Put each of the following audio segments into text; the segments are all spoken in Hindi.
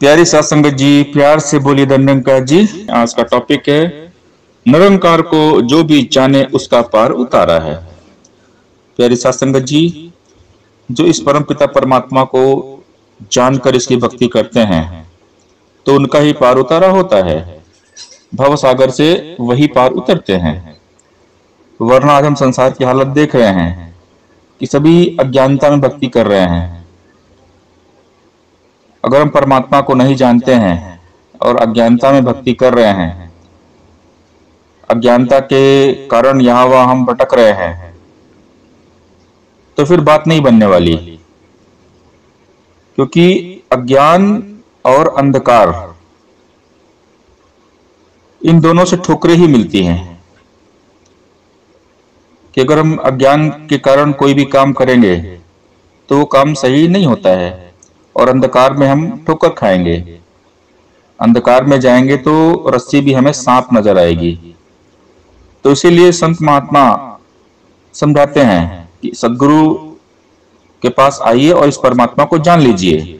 प्यारी सत्संगत जी, प्यार से बोलिए दंडकार जी। आज का टॉपिक है निरंकार को जो भी जाने उसका पार उतारा है। प्यारी सत्संगत जी, जो इस परम पिता परमात्मा को जानकर इसकी भक्ति करते हैं तो उनका ही पार उतारा होता है। भवसागर से वही पार उतरते हैं, वरना आज हम संसार की हालत देख रहे हैं कि सभी अज्ञानता में भक्ति कर रहे हैं। अगर हम परमात्मा को नहीं जानते हैं और अज्ञानता में भक्ति कर रहे हैं, अज्ञानता के कारण यहाँ वहाँ हम भटक रहे हैं, तो फिर बात नहीं बनने वाली। क्योंकि अज्ञान और अंधकार, इन दोनों से ठोकरें ही मिलती हैं कि अगर हम अज्ञान के कारण कोई भी काम करेंगे तो वो काम सही नहीं होता है और अंधकार में हम ठोकर खाएंगे। अंधकार में जाएंगे तो रस्सी भी हमें सांप नजर आएगी। तो इसीलिए संत महात्मा समझाते हैं कि सदगुरु के पास आइए और इस परमात्मा को जान लीजिए।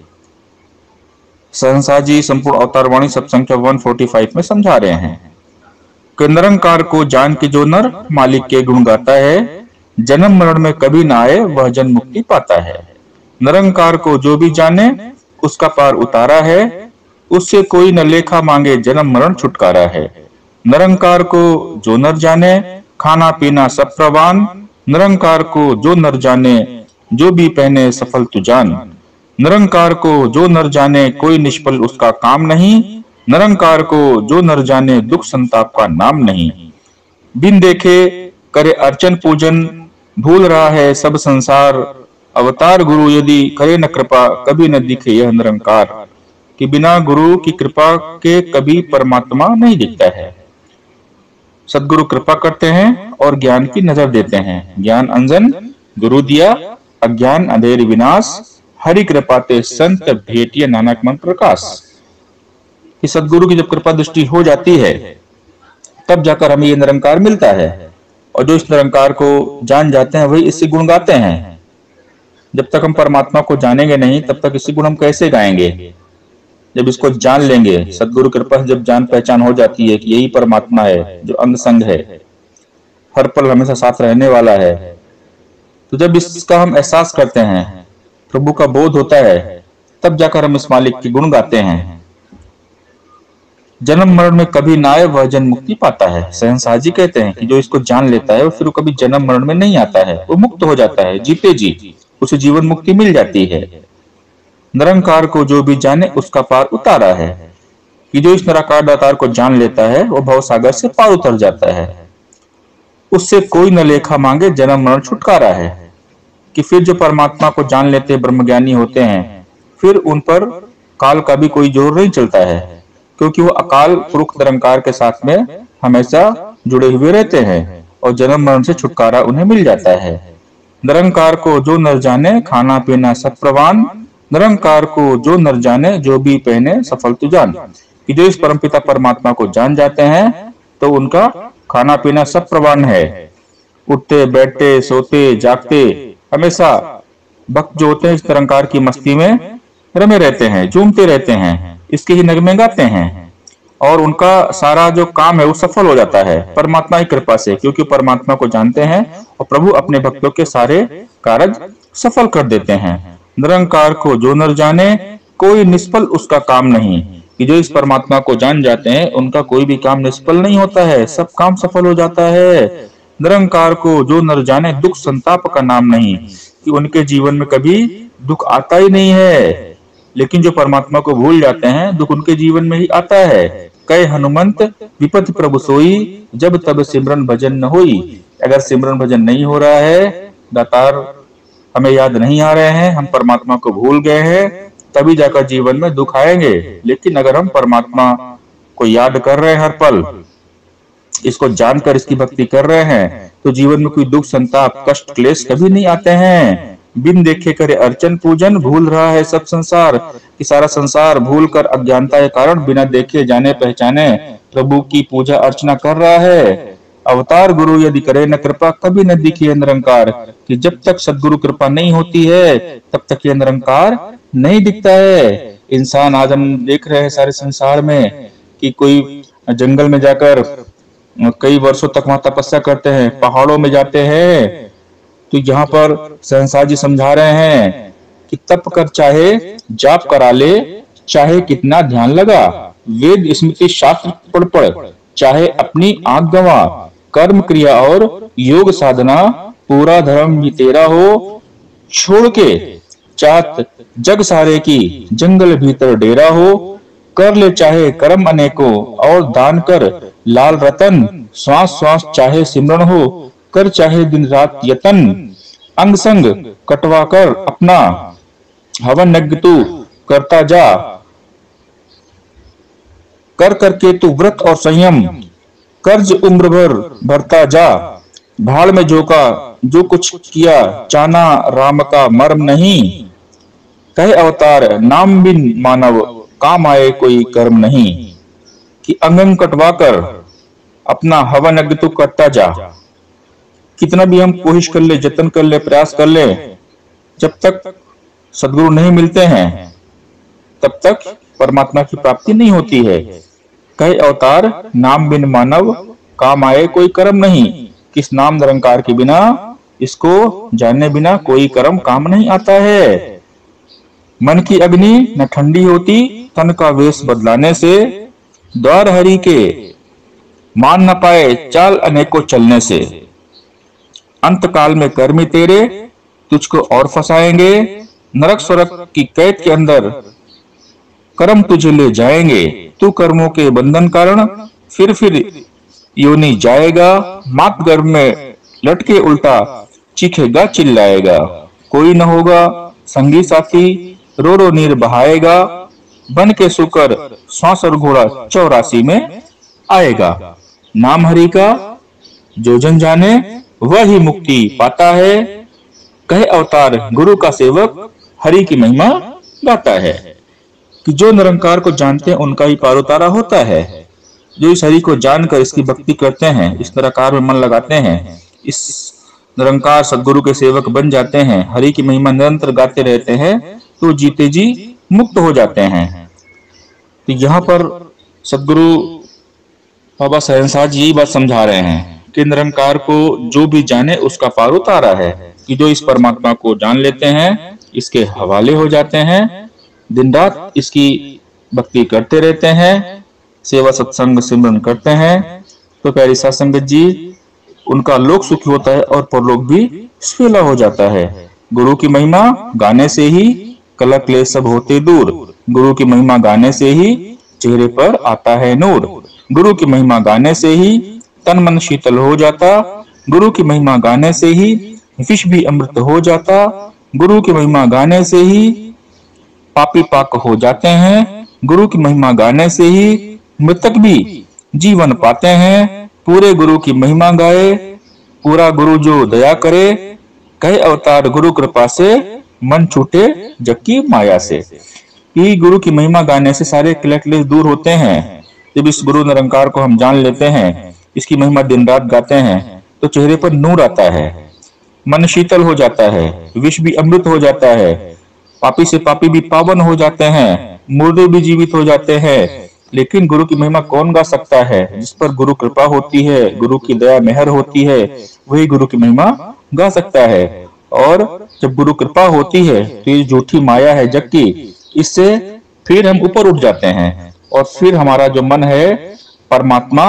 सहसा जी संपूर्ण अवतारवाणी सब संख्या 145 में समझा रहे हैं कि निरंकार को जान के जो नर मालिक के गुण गाता है, जन्म मरण में कभी ना आए वह जन मुक्ति पाता है। निरंकार को जो भी जाने उसका पार उतारा है, उससे कोई न लेखा मांगे जन्म मरण छुटकारा है। निरंकार को जो नर जाने खाना पीना सब प्रवान, निरंकार को जो नर जाने जो भी पहने सफल तुजान। निरंकार को जो नर जाने कोई निष्फल उसका काम नहीं, निरंकार को जो नर जाने दुख संताप का नाम नहीं। बिन देखे करे अर्चन पूजन, भूल रहा है सब संसार, अवतार गुरु यदि करे न कृपा कभी न दिखे यह निरंकार। कि बिना गुरु की कृपा के कभी परमात्मा नहीं दिखता है। सदगुरु कृपा करते हैं और ज्ञान की नजर देते हैं। ज्ञान अंजन गुरु दिया, अज्ञान अंधेर विनाश, हरि कृपाते संत भेटिए नानक मन प्रकाश। कि सदगुरु की जब कृपा दृष्टि हो जाती है तब जाकर हमें ये निरंकार मिलता है, और जो इस निरंकार को जान जाते हैं वही इससे गुण गाते हैं। जब तक हम परमात्मा को जानेंगे नहीं तब तक इसी गुण हम कैसे गाएंगे। जब इसको जान लेंगे, सदगुरु कृपा जब जान पहचान हो जाती है कि यही परमात्मा है जो अंग संग है, हर पल हमेशा साथ रहने वाला है, तो जब इसका हम एहसास करते हैं, प्रभु का बोध होता है, तब जाकर हम इस मालिक के गुण गाते हैं। जन्म मरण में कभी ना आए वह जन मुक्ति पाता है। सहनशाह जी कहते हैं कि जो इसको जान लेता है वो फिर कभी जन्म मरण में नहीं आता है, वो मुक्त हो जाता है। जीते जी उसे जीवन मुक्ति मिल जाती है। निरंकार को जो भी जाने उसका पार उतारा है। कि जो इस निराकार दातार को जान लेता है वो भवसागर से पार उतर जाता है, उससे कोई न लेखा मांगे जन्म मरण छुटकारा है। कि फिर जो परमात्मा को जान लेते ब्रह्मज्ञानी होते हैं, फिर उन पर काल का भी कोई जोर नहीं चलता है, क्योंकि वो अकाल पुरुष निरंकार के साथ में हमेशा जुड़े हुए रहते हैं और जन्म मरण से छुटकारा उन्हें मिल जाता है। निरंकार को जो नर जाने खाना पीना सब प्रवान, निरंकार को जो नर जाने जो भी पहने सफल तुजान। कि जो इस परमपिता परमात्मा को जान जाते हैं तो उनका खाना पीना सब प्रवान है। उठते बैठते सोते जागते हमेशा भक्त जो होते हैं इस निरंकार की मस्ती में रमे रहते हैं, झूमते रहते हैं, इसके ही नगमे गाते हैं और उनका सारा जो काम है वो सफल हो जाता है परमात्मा की कृपा से, क्योंकि परमात्मा को जानते हैं और प्रभु अपने भक्तों के सारे कार्य सफल कर देते हैं। निरंकार को जो नर जाने कोई निष्फल उसका काम नहीं। कि जो इस परमात्मा को जान जाते हैं उनका कोई भी काम निष्फल नहीं होता है, सब काम सफल हो जाता है। निरंकार को जो नर जाने दुख संताप का नाम नहीं। कि उनके जीवन में कभी दुख आता ही नहीं है, लेकिन जो परमात्मा को भूल जाते हैं दुख उनके जीवन में ही आता है। कहे हनुमंत विपत्ति प्रभु सोई, जब तब सिमरन भजन न होई। अगर सिमरन भजन नहीं हो रहा है, दातार हमें याद नहीं आ रहे हैं, हम परमात्मा को भूल गए हैं, तभी जाकर जीवन में दुख आएंगे। लेकिन अगर हम परमात्मा को याद कर रहे हैं, हर पल इसको जानकर इसकी भक्ति कर रहे हैं, तो जीवन में कोई दुख संताप कष्ट क्लेश कभी नहीं आते हैं। बिन देखे करे अर्चन पूजन, भूल रहा है सब संसार। कि सारा संसार भूल कर अज्ञानता के कारण बिना देखे जाने पहचाने प्रभु की पूजा अर्चना कर रहा है। अवतार गुरु यदि करे न कृपा कभी न दिखे निरंकार। कि जब तक सदगुरु कृपा नहीं होती है तब तक ये निरंकार नहीं दिखता है। इंसान, आज हम देख रहे हैं सारे संसार में कि कोई जंगल में जाकर कई वर्षों तक वहां तपस्या करते हैं, पहाड़ों में जाते हैं। तो यहाँ पर संसार जी समझा रहे हैं कि तप कर चाहे जाप करा ले, चाहे कितना ध्यान लगा, वेद स्मृति शास्त्र पढ़ पढ़, चाहे अपनी आंख गवा, कर्म क्रिया और योग साधना, पूरा धर्म भी तेरा हो छोड़ के, चाहत जग सारे की जंगल भीतर डेरा हो, कर ले चाहे कर्म अनेकों और दान कर लाल रतन, श्वास श्वास चाहे सिमरन हो, कर चाहे दिन रात यतन, अंग संग कटवा कर अपना, हवन यज्ञ तू करता जा, कर करके तू व्रत और संयम, कर्ज उम्र भर भरता जा, भाड़ में जोका जो कुछ किया, जाना राम का मर्म नहीं, कहे अवतार नाम बिन मानव, काम आए कोई कर्म नहीं। कि अंग कटवा कर अपना, हवन यज्ञ तू करता जा। कितना भी हम कोशिश कर ले, जतन कर ले, प्रयास कर ले, जब तक सदगुरु नहीं मिलते हैं तब तक परमात्मा की प्राप्ति नहीं होती है। कहे अवतार नाम बिन मानव, काम आए कोई कर्म नहीं। किस नाम निरंकार के बिना, इसको जानने बिना कोई कर्म काम नहीं आता है। मन की अग्नि न ठंडी होती, तन का वेश बदलाने से, द्वार हरि के मान न पाए, चाल अनेकों चलने से, अंत काल में कर्मी तेरे तुझको और फंसाएंगे, नरक स्वर्ग की कैद के अंदर कर्म तुझे ले जाएंगे, तू कर्मों के बंधन कारण फिर योनि जाएगा, मात गर्भ में लटके उल्टा चीखेगा चिल्लाएगा, कोई न होगा संगी साथी, रो रो नीर बहाएगा, बन के सुकर सांस और घोड़ा 84 में आएगा। नाम हरि का जो जन जाने, वह ही मुक्ति पाता है। कहे अवतार गुरु का सेवक, हरि की महिमा गाता है। कि जो निरंकार को जानते हैं उनका ही पारोतारा होता है। जो इस हरि को जानकर इसकी भक्ति करते हैं, इस निराकार में मन लगाते हैं, इस निरंकार सदगुरु के सेवक बन जाते हैं, हरि की महिमा निरंतर गाते रहते हैं, तो जीते जी मुक्त हो जाते हैं। तो यहाँ पर सदगुरु बाबा सहनसार जी यही बात समझा रहे हैं कि निरंकार को जो भी जाने उसका पार उतारा है। कि जो इस परमात्मा को जान लेते हैं, इसके हवाले हो जाते हैं, दिन रात इसकी भक्ति करते रहते हैं, सेवा सत्संग सिमरन करते हैं, तो प्यारी सत्संगत जी, उनका लोक सुखी होता है और परलोक भी सुखला हो जाता है। गुरु की महिमा गाने से ही कलह क्लेश सब होते दूर, गुरु की महिमा गाने से ही चेहरे पर आता है नूर, गुरु की महिमा गाने से ही तन मन शीतल हो जाता, गुरु की महिमा गाने से ही विष भी अमृत हो जाता, गुरु की महिमा गाने से ही पापी पाक हो जाते हैं, गुरु की महिमा गाने से ही मृतक भी जीवन पाते हैं। पूरे गुरु की महिमा गाए, पूरा गुरु जो दया करे, कहे अवतार गुरु कृपा से, मन छूटे जग की माया से। ये गुरु की महिमा गाने से सारे क्लेश क्लेश दूर होते हैं। जब इस गुरु निरंकार को हम जान लेते हैं, इसकी महिमा दिन रात गाते हैं, तो चेहरे पर नूर आता है, मन शीतल हो जाता है, विष भी अमृत हो जाता है, पापी से पापी भी पावन हो जाते हैं, मुर्दे भी जीवित हो जाते हैं। लेकिन गुरु की महिमा कौन गा सकता है? जिस पर गुरु कृपा होती है, गुरु की दया मेहर होती है, वही गुरु की महिमा गा सकता है। और जब गुरु कृपा होती है तो ये झूठी माया है जग की, इससे फिर हम ऊपर उठ जाते हैं और फिर हमारा जो मन है परमात्मा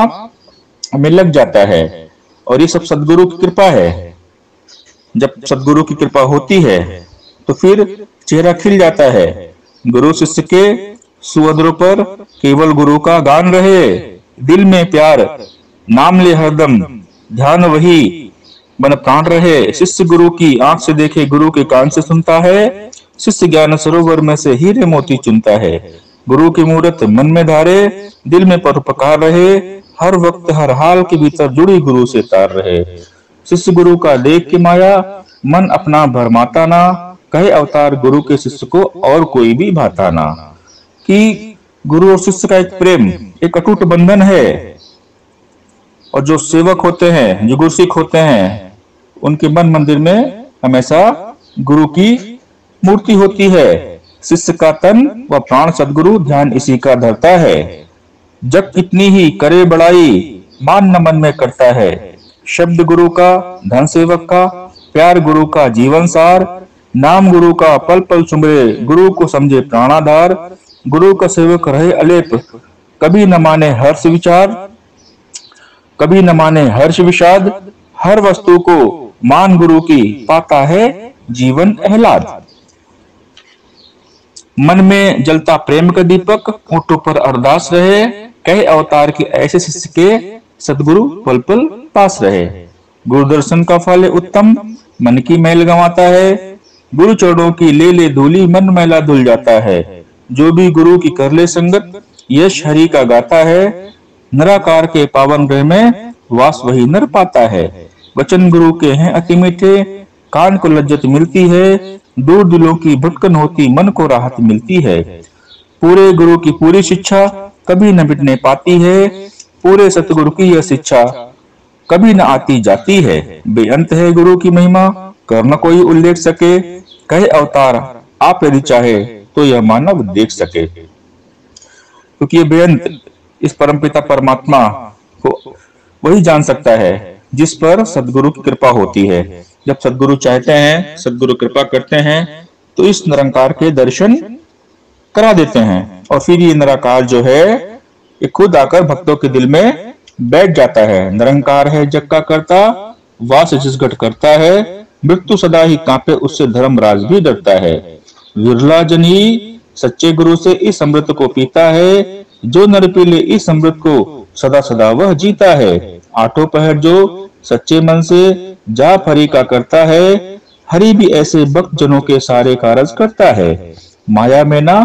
हमें लग जाता है। और ये सब सदगुरु की कृपा है। जब सदगुरु की कृपा होती है तो फिर चेहरा खिल जाता है। गुरु शिष्य के सुअदरों पर केवल गुरु का गान रहे, दिल में प्यार नाम ले हरदम, ध्यान वही मन प्राण रहे। शिष्य गुरु की आंख से देखे, गुरु के कान से सुनता है, शिष्य ज्ञान सरोवर में से हीरे मोती चुनता है। गुरु की मूर्त मन में धारे, दिल में परोपकार रहे, हर वक्त हर हाल के भीतर जुड़ी गुरु से तार रहे। शिष्य गुरु का देख के माया, मन अपना भरमाता ना, कहे अवतार गुरु के शिष्य को और कोई भी भाता ना। कि गुरु और शिष्य का एक प्रेम, एक अटूट बंधन है। और जो सेवक होते हैं, जो गुरु सिख होते हैं, उनके मन मंदिर में हमेशा गुरु की मूर्ति होती है। शिष्य का तन व प्राण सदगुरु ध्यान इसी का धरता है। जब इतनी ही करे बड़ाई मान न मन में करता है। शब्द गुरु का, धन सेवक का, प्यार गुरु का जीवन सार, नाम गुरु का पल पल सुमरे, गुरु को समझे प्राणाधार। गुरु का सेवक रहे अलेप, कभी न माने हर्ष विचार, कभी न माने हर्ष विषाद। हर वस्तु को मान गुरु की, पाता है जीवन आह्लाद। मन में जलता प्रेम का दीपक, होठों पर अरदास रहे, कई अवतार के ऐसे शिष्य के सदगुरु पल पल पास रहे। गुरुदर्शन का फल उत्तम, मन की मैल गंवाता है, गुरु चरणों की ले ले धूली, मन मैला धुल जाता है। जो भी गुरु की कर ले संगत, यश हरि का गाता है। निराकार के पावन गृह में वास वही नर पाता है। वचन गुरु के हैं अति मीठे, कान को लज्जत मिलती है, दूर दिलों की भटकन होती, मन को राहत मिलती है। पूरे गुरु की पूरी शिक्षा कभी न मिटने पाती है, पूरे सतगुरु की यह शिक्षा कभी न आती जाती है। बेअंत है गुरु की महिमा, कर न कोई उल्लेख सके, कहे अवतार आप यदि चाहे तो यह मानव देख सके। क्योंकि ये बेअंत इस परमपिता परमात्मा को वही जान सकता है जिस पर सदगुरु की कृपा होती है। जब सदगुरु चाहते हैं, सदगुरु कृपा करते हैं, तो इस निरंकार के दर्शन करा देते हैं और फिर ये निराकार जो है ये खुद आकर भक्तों के दिल में बैठ जाता है। निरंकार है जग का करता, वास जिस घट करता है, मृत्यु सदा ही कांपे, उससे धर्मराज भी डरता है। विरला जन ही सच्चे गुरु से इस अमृत को पीता है, जो नर पीले इस अमृत को सदा सदा वह जीता है। आठों पहर जो सच्चे मन से जाप हरि का करता है, हरि भी ऐसे भक्त जनों के सारे कारज करता है। माया में ना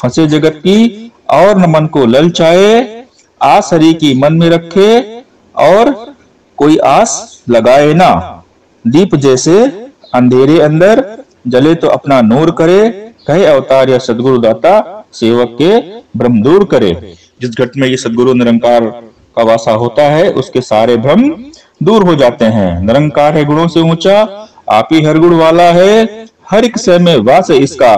फंसे जगत की और न मन को ललचाए, आस हरि की मन में रखे और कोई आस लगाए ना। दीप जैसे अंधेरे अंदर जले तो अपना नूर करे, कहे अवतार या सदगुरु दाता सेवक के भ्रम दूर करे। जिस घट में ये सदगुरु निरंकार का वासा होता है, उसके सारे भ्रम दूर हो जाते हैं। निरंकार है गुणों से ऊंचा, आप ही हर गुण वाला है, हर एक शय में वास इसका,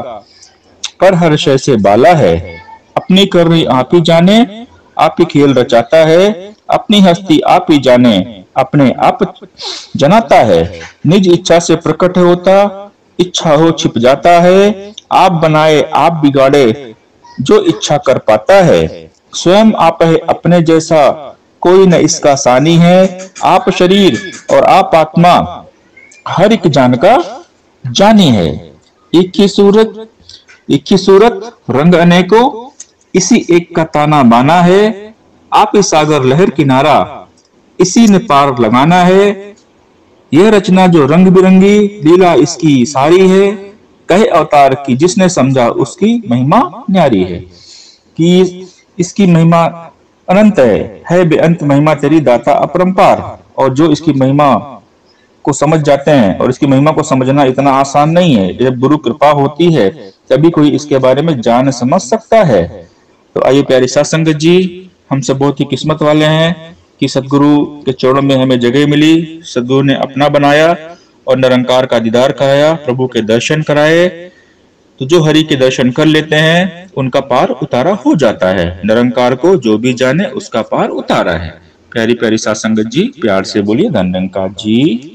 पर हर शय से बाला है। अपनी करनी आप ही जाने, आप ही खेल रचाता है, अपनी हस्ती आप ही जाने, अपने आप जनाता है। निज इच्छा से प्रकट होता, इच्छा हो छिप जाता है, आप बनाए आप बिगाड़े, जो इच्छा कर पाता है। स्वयं आप है अपने जैसा, कोई न इसका सानी है, आप शरीर और आप आत्मा, हर एक जान का जानी है। एक ही सूरत रंग अनेकों, इसी एक का ताना बाना है, आप ही सागर लहर किनारा, इसी ने पार लगाना है। यह रचना जो रंग बिरंगी, लीला इसकी सारी है, कहे अवतार की जिसने समझा, उसकी महिमा न्यारी है। कि इसकी महिमा अनंत है बेअंत महिमा तेरी दाता अपरंपार। और जो इसकी महिमा को समझ जाते हैं, और इसकी महिमा को समझना इतना आसान नहीं है, जब गुरु कृपा होती है तभी कोई इसके बारे में जान समझ सकता है। तो आइए प्यारे सत्संगत जी, हम सब बहुत ही किस्मत वाले हैं कि सदगुरु के चरणों में हमें जगह मिली, सदगुरु ने अपना बनाया और निरंकार का दीदार कराया, प्रभु के दर्शन कराए। तो जो हरि के दर्शन कर लेते हैं, उनका पार उतारा हो जाता है। निरंकार को जो भी जाने, उसका पार उतारा है। प्यारी प्यारी सात संगत जी, प्यार से बोलिए धन निरंकार जी।